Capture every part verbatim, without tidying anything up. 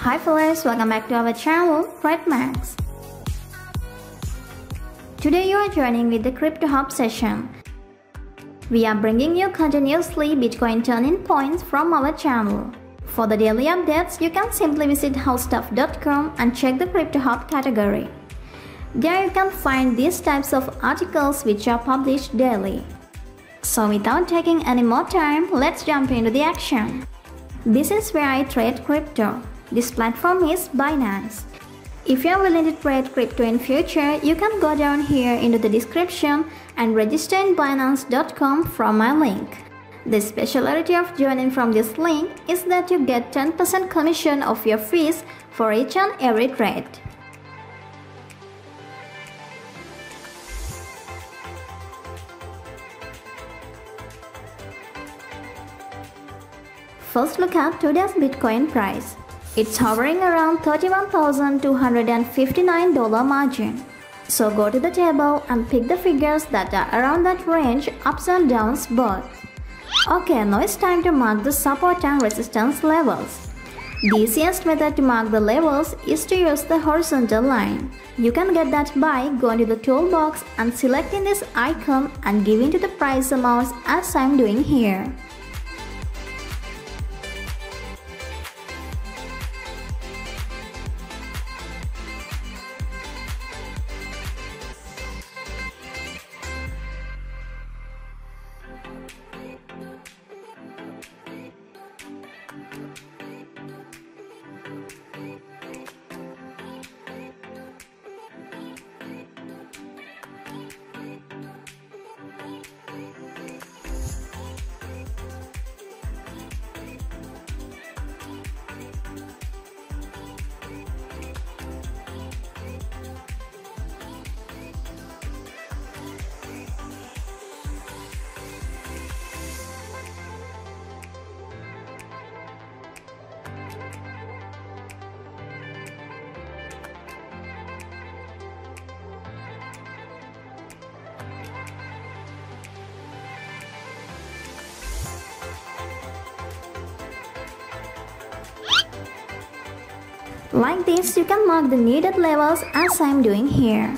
Hi fellas, welcome back to our channel, Trade Max. Today you are joining with the Crypto Hub session. We are bringing you continuously Bitcoin turning points from our channel. For the daily updates, you can simply visit how stuff dot com and check the Crypto Hub category. There you can find these types of articles which are published daily. So without taking any more time, let's jump into the action. This is where I trade crypto. This platform is Binance. If you are willing to trade crypto in future, you can go down here into the description and register in Binance dot com from my link. The speciality of joining from this link is that you get ten percent commission of your fees for each and every trade. First, look at today's Bitcoin price. It's hovering around thirty-one thousand two hundred fifty-nine dollars margin. So go to the table and pick the figures that are around that range, ups and downs both. Okay, now it's time to mark the support and resistance levels. The easiest method to mark the levels is to use the horizontal line. You can get that by going to the toolbox and selecting this icon and giving to the price amounts as I'm doing here. Like this, you can mark the needed levels as I'm doing here.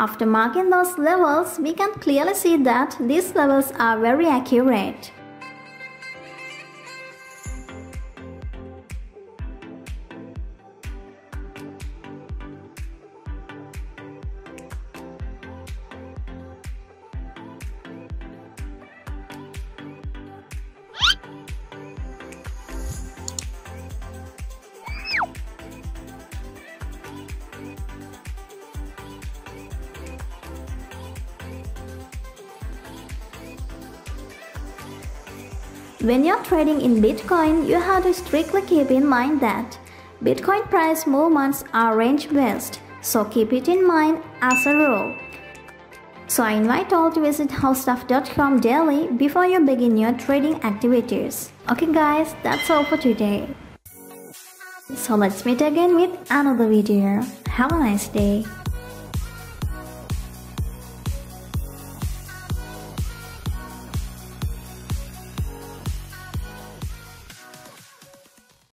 After marking those levels, we can clearly see that these levels are very accurate. When you're trading in Bitcoin, you have to strictly keep in mind that Bitcoin price movements are range-based, so keep it in mind as a rule. So I invite all to visit how stuff dot com daily before you begin your trading activities. Okay guys, that's all for today. So let's meet again with another video. Have a nice day.